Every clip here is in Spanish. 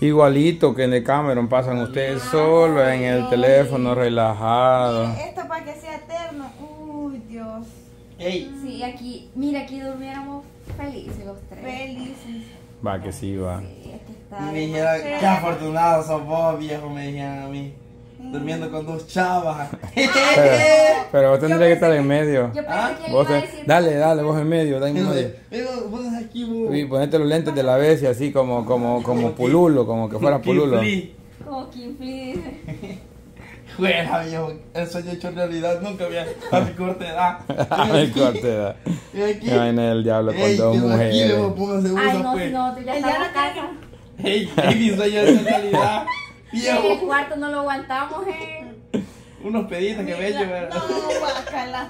Igualito que en Decameron pasan ustedes solo en el teléfono, relajado. Esto para que sea eterno. Uy, Dios. Ey. Sí, aquí, mira, aquí durmiéramos felices los tres. Felices. Va que sí, va. Sí, es que está. Me dijeron, qué afortunados sos vos, viejo, me dijeron a mí. Durmiendo con dos chavas. Pero vos tendrías que estar en medio. Yo pensé que vos decir, dale, vos en medio, dale en medio. Pero vos estás aquí, vos. Sí, ponete los lentes de la vez y así como Pululo, como que fuera Pululo. Como Kimfli. Juega, viejo, el sueño hecho realidad, nunca había a mi corta edad. A mi corta edad. En el diablo con dos mujeres. Ay, no, tú ya estás en casa. Ey, mi sueño hecho realidad. En el cuarto no lo aguantamos, unos peditos que me echan, ¿verdad? No, guacala.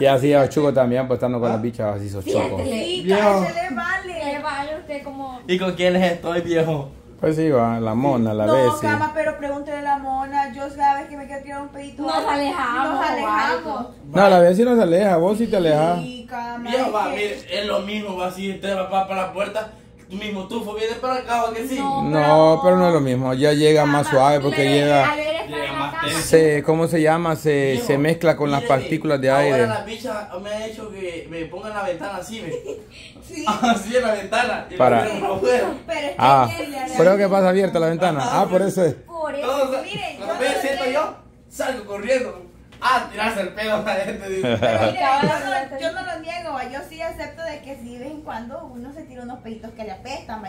Y así a Chuco también, pues estando con las bichas, así sos Choco. Sí, le vale usted como... ¿Y con quién les estoy, viejo? Pues sí, va, la mona, la vez. No, cama, sí. Pero pregúntale a la mona, yo cada vez que me quiero tirar un pedito... Nos alejamos. No, la vez sí nos aleja, vos sí te alejas. Sí, cama. Viejo, va, es lo mismo, va así, usted va para la puerta... mismo tufo viene para acá, ¿o que sí? No, pero no es lo mismo, ya llega más suave porque llega más tenso. ¿Cómo se llama? Se mezcla con las partículas de aire. Ahora la bicha me ha hecho que me ponga en la ventana así, ¿ve? Sí. Así en la ventana. Para. Creo que pasa abierta la ventana. Por eso es. Por eso, miren. Yo salgo corriendo. Tirarse el pelo a la gente. Yo no lo niego, yo sí acepto de que sí, de vez en cuando uno se tira unos pelitos que le apestan,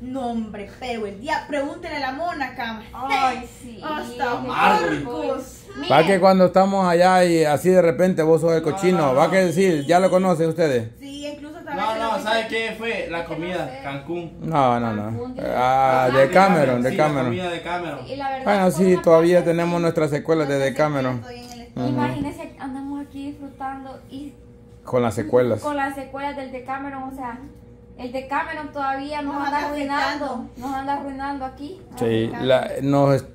no, hombre, pero el día, pregúntenle a la mona, cama. Ay, sí. Va que cuando estamos allá y así de repente vos sos el cochino, va que decir, ya lo conocen ustedes. Sí, incluso también. No, ¿sabes qué fue? La comida, Cancún. No. Ah, Decameron. Sí, la comida de Decameron. Bueno, sí, todavía tenemos nuestras secuelas de Decameron. Imagínense, andamos aquí disfrutando y... Con las secuelas del Decameron, o sea... El Decameron todavía nos anda arruinando aquí. Sí,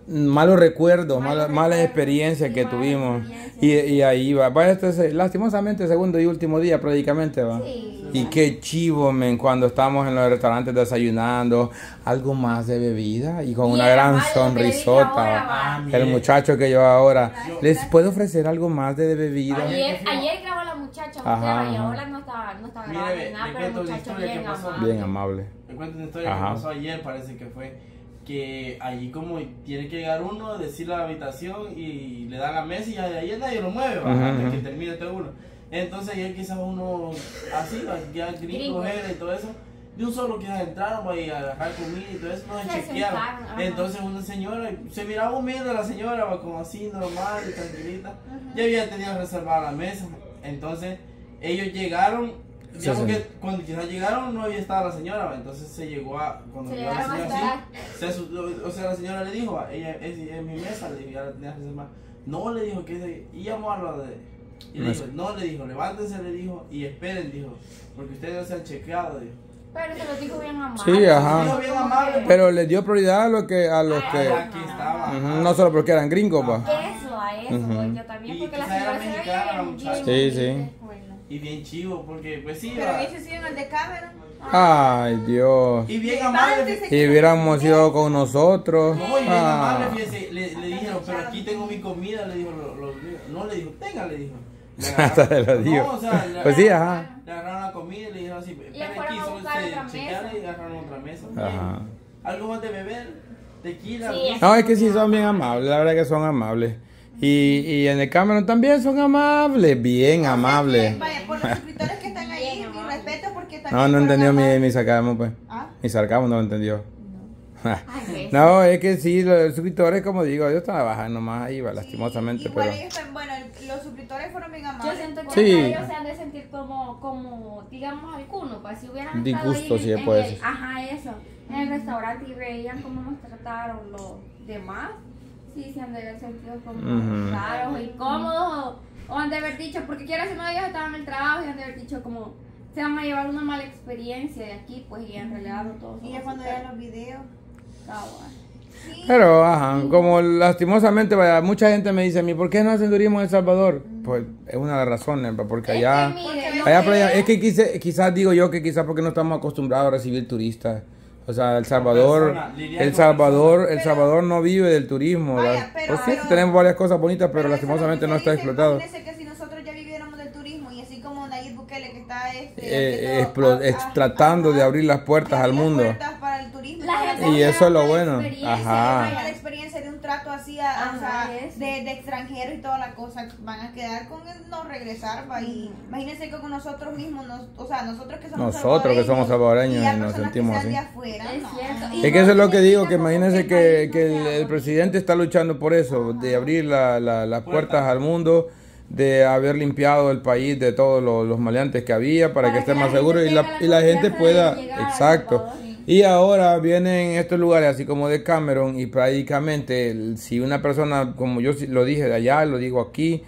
malos recuerdos, malas experiencias que tuvimos. Y ahí va. Este es lastimosamente el segundo y último día prácticamente, va. Sí. Y qué chivo, men, cuando estamos en los restaurantes desayunando, algo más de bebida y con una gran sonrisota. El muchacho que yo ahora, ¿les puedo ofrecer algo más de bebida? Ayer grabó la muchacha, y ahora no estaba grabando nada, pero el muchacho bien amable. Te cuento una historia que pasó ayer, parece que fue que allí como tiene que llegar uno, decir la habitación y le dan la mesa y ayer nadie lo mueve, hasta que termine este uno. Entonces ayer quizás uno así, ya gringo, y todo eso, de un solo quizás entraron para ir a agarrar comida y todo eso, no se chequearon. Entonces una señora, se miraba humilde la señora, como así, normal y tranquilita, ya había tenido reservada la mesa. Entonces ellos llegaron. Digamos que cuando quizás llegaron no había estado la señora, entonces se llegó a... Cuando llegó la señora así, la señora le dijo, ella es mi mesa, le dijo, ya la tenía que hacer más. No, le dijo, que íbamos a lo de... Y le dijo, no, le dijo, levántense, le dijo, y esperen, dijo, porque ustedes no se han chequeado, dijo. Pero se lo dijo bien amable. Sí, ajá. Pero les dio prioridad a los que... No solo porque eran gringos, pa. Yo también, porque la señora era mexicana. Sí. Y bien chivo, porque pues sí. Pero ellos siguen al Decameron. Ay, Dios. Y bien amable. Y hubiéramos ido con nosotros. No, y bien amable, le dijeron, pero aquí tengo mi comida, le dijo, no, le dijo, tenga, le dijo. Hasta se lo digo. No, o sea, pues sí, le agarraron la comida y le dijeron así, espera aquí, solo se chequearon y agarraron otra mesa. Algo más de beber, tequila. No, es que sí son bien amables, la verdad que son amables. Y en el Decameron también son amables, bien amables. Vaya, por los suscriptores que están ahí, mi respeto porque también... No entendió mi sarcasmo, pues. Mi sarcasmo no lo entendió. No, no es que sí, los suscriptores, como digo, ellos trabajan nomás ahí, lastimosamente. Igual pero... bueno, los suscriptores fueron bien amables. Yo siento que ellos se han de sentir como digamos, algunos, pues si hubieran disgusto, si es puede ser. En el restaurante y veían cómo nos trataron los demás. Sí, se han de haber sentido como raros o incómodos, o han de haber dicho, porque quiero decir, ellos estaban en el trabajo y han de haber dicho como, se van a llevar una mala experiencia de aquí, pues, y en realidad no todos. Y ya cuando vean los videos, sí. Pero, como lastimosamente, mucha gente me dice a mí, ¿por qué no hacen turismo en El Salvador? Pues, es una de las razones, porque allá, es que quizás digo yo que quizás porque no estamos acostumbrados a recibir turistas. O sea, El Salvador no vive del turismo. Vaya, pero, pues sí, tenemos varias cosas bonitas, pero lastimosamente no está explotado. Imagínense que si nosotros ya viviéramos del turismo, y así como Nayib Bukele, que está tratando de abrir las puertas al mundo. Para el turismo, y eso es lo bueno. Ajá. La experiencia de un trato así, o sea, de extranjeros y toda la cosa, van a quedar con el no regresar. Y imagínense que con nosotros mismos, o sea, nosotros que somos salvadoreños, y nos sentimos así. Es que eso es lo que digo, que imagínense que el presidente está luchando por eso, de abrir las puertas al mundo, de haber limpiado el país de todos los maleantes que había, para que esté más seguro y la gente pueda... Exacto. Y ahora vienen estos lugares así como Decameron, y prácticamente si una persona, como yo lo dije de allá, lo digo aquí,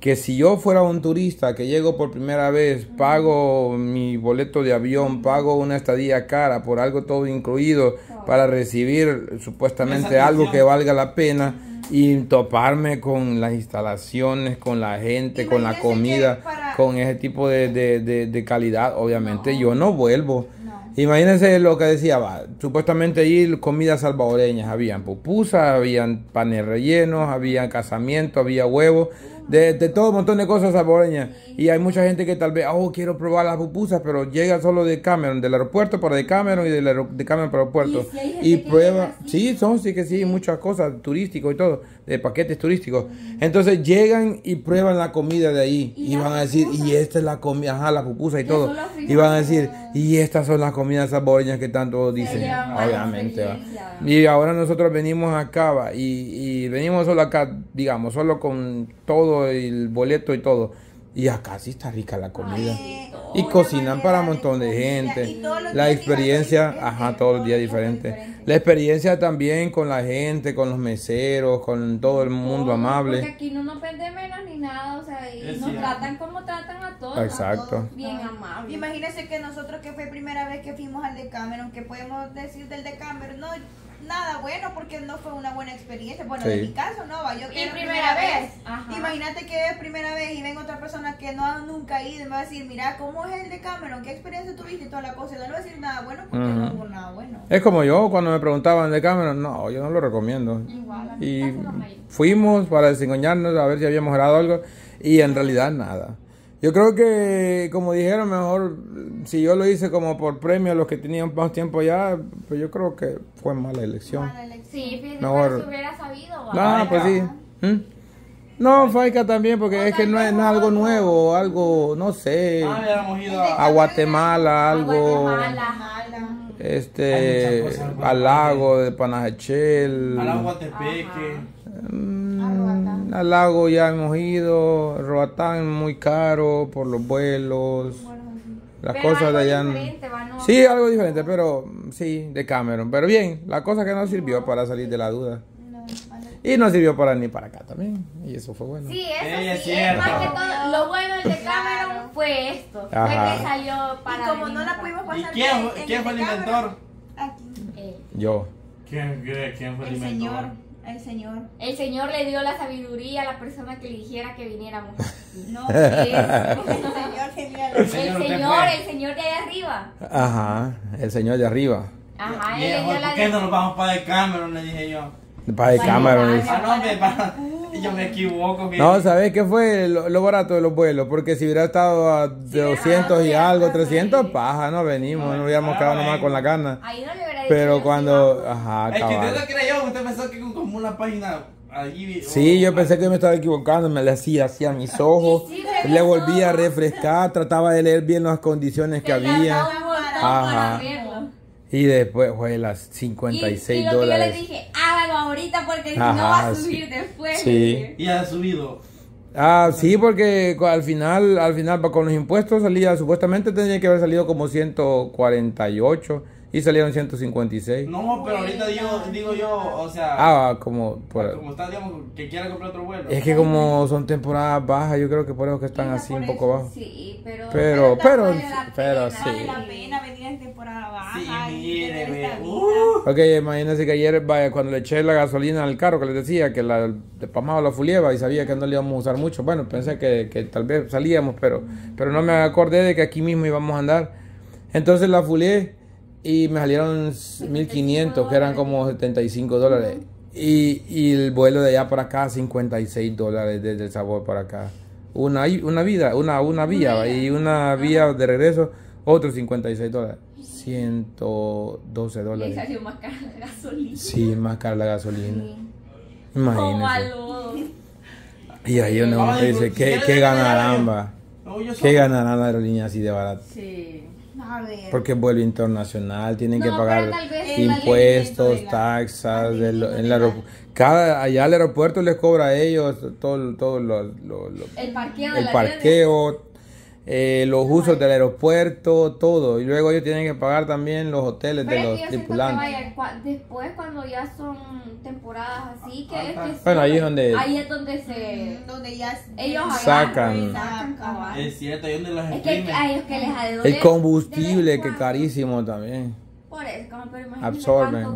que si yo fuera un turista que llego por primera vez, pago mi boleto de avión, pago una estadía cara, por algo todo incluido, para recibir supuestamente algo que valga la pena, y toparme con las instalaciones, con la gente, con la comida, con ese tipo de calidad, obviamente yo no vuelvo. Imagínense lo que decía, supuestamente allí comidas salvadoreñas, habían pupusas, habían panes rellenos, había casamiento, había huevos, de todo un montón de cosas salvadoreñas. Y hay mucha gente que tal vez, oh, quiero probar las pupusas, pero llega solo de Decameron, del aeropuerto para Decameron y del Decameron para aeropuerto. Y prueba, sí, muchas cosas turísticas y todo, de paquetes turísticos. Entonces llegan y prueban la comida de ahí, y van a decir, y esta es la comida, ajá, las pupusas y todo. Y van a decir, y estas son las comidas salvadoreñas que tanto dicen, obviamente. Y ahora nosotros venimos acá, y venimos solo acá, digamos, solo con todo el boleto y todo. Y acá sí está rica la comida. Y cocinan para un montón de gente. La experiencia, ajá, todos los días diferente. La experiencia también con la gente, con los meseros, con todo el mundo amable. Porque aquí no nos venden menos ni nada, o sea, y nos tratan como tratan a todos. Exacto. Bien amable. Imagínense que nosotros, que fue primera vez que fuimos al Decameron, que podemos decir del Decameron, no, nada bueno, porque no fue una buena experiencia. Bueno, en mi caso no, yo que primera vez. Ajá. Imagínate que es primera vez y ven otra persona que no ha nunca ido y me va a decir, mira, ¿cómo es el Decameron? ¿Qué experiencia tuviste? Y toda la cosa. Y no le va a decir nada bueno, porque no hubo nada bueno. Es como yo, cuando me preguntaban de Decameron, no, yo no lo recomiendo. Igual, y fuimos para desengañarnos, a ver si había mejorado algo, y en realidad nada. Yo creo que, como dijeron, mejor, si yo lo hice como por premio a los que tenían más tiempo allá, pues yo creo que fue mala elección. Sí, mejor. Si hubiera sabido. No, pues sí. No, Faica también, porque es que no es algo nuevo, algo, no sé, a Guatemala, algo, al lago de Panajachel, a la Guatepeque. Al lago ya hemos ido, Roatán muy caro por los vuelos, las cosas de allá. Sí, algo diferente, pero sí, Decameron. Pero bien, la cosa que nos sirvió para salir de la duda. Y no sirvió para ni para acá también. Y eso fue bueno. Sí, eso sí, es más que todo. Lo bueno del Decameron fue esto. Fue que salió para. Y como no la pudimos pasar. ¿Y quién fue el inventor? Yo. ¿Quién fue el inventor? El Señor le dio la sabiduría a la persona que le dijera que viniéramos. No, el Señor de allá arriba. Ajá, el Señor de arriba. Ajá, él le dio la... ¿Por qué no nos vamos para Decameron? Le dije yo. Para Decameron. Yo me equivoco. No, ¿sabes qué fue lo barato de los vuelos? Porque si hubiera estado a 200 y algo, 300, paja, no venimos, no hubiéramos quedado nomás con la gana. Ahí no le hubiera dicho. Pero cuando... Ajá, usted pensó que como una página allí... Sí, yo pensé que me estaba equivocando, me le hacía mis ojos, le volvía a refrescar, trataba de leer bien las condiciones que había. Ajá. Y después fue las $56. Y yo le dije, hágalo ahorita porque no va a subir después. Sí. Y ha subido. Ah, sí, porque al final con los impuestos salía, supuestamente tenía que haber salido como 148 y salieron 156. No, pero ahorita digo yo, o sea... Ah, como está, digamos, que quiera comprar otro vuelo. Es que como son temporadas bajas, yo creo que por eso que están así un poco bajos. Sí, pero sí. Vale la pena venir en temporada baja. Sí, mire, ok, imagínense que ayer, cuando le eché la gasolina al carro, que les decía que la pasmaba la fulieva y sabía que no le íbamos a usar mucho. Bueno, pensé que tal vez salíamos, pero no me acordé de que aquí mismo íbamos a andar. Entonces la fulié. y me salieron 1.500, que eran como $75. Y el vuelo de allá para acá, $56 desde El Salvador para acá. Una vía de regreso, otros $56. $112. Le salió más cara la gasolina. Sí, más cara la gasolina. Sí. Imagínate. Y ahí uno dice, ¿qué ganarán, va? ¿Qué ganarán las aerolíneas así de barato? Sí. A ver. Porque es vuelo internacional, tienen que pagar impuestos, taxas. Allá el aeropuerto les cobra a ellos todo el parqueo, los usos del aeropuerto, todo. Y luego ellos tienen que pagar también los hoteles de los tripulantes. Después, cuando ya son temporadas así, ahí es donde ellos sacan. Es cierto, ahí donde los exprimen. El combustible, que es carísimo también. Por eso, pero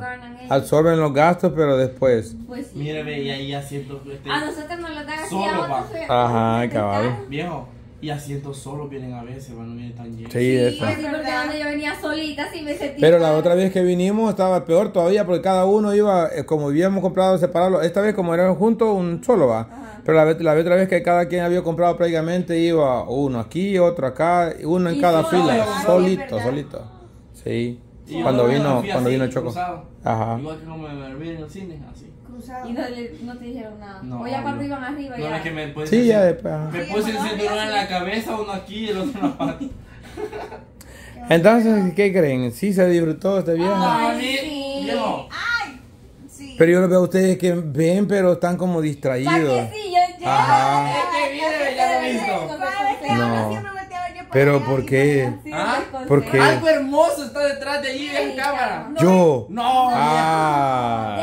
absorben los gastos, pero después. Pues sí. Mira, ve, y ahí asientos. A nosotros nos los dan así a otros. Ajá, cabrón. Viejo. Y asientos solos vienen a veces, no vienen tan llenos. Sí, es verdad. Yo venía solita, sí me sentí. Pero la otra vez que vinimos estaba peor todavía, porque cada uno iba, como habíamos comprado separado, esta vez como eran juntos, un solo va. Ajá. Pero la otra vez que cada quien había comprado prácticamente iba uno aquí, otro acá, uno en cada fila, solito. Sí. Y cuando vino el Choco. Cruzado. Ajá. Igual que como me dormí en el cine, así. Cruzado. Y no te dijeron nada. No, oye, aparte iban arriba. No, ya. Es que me puse el cinturón en la cabeza, uno aquí y el otro en la pata. Entonces, ¿qué creen? ¿Sí se disfrutó este viaje? Ay, sí. Pero yo lo veo a ustedes que ven, pero están como distraídos. Sí, yo. Ajá. Es que viene, ya lo he visto. No. Pero ¿por qué? ¿Ah? ¿Por qué? Algo hermoso está detrás de allí en cámara. Yo. No. Ah.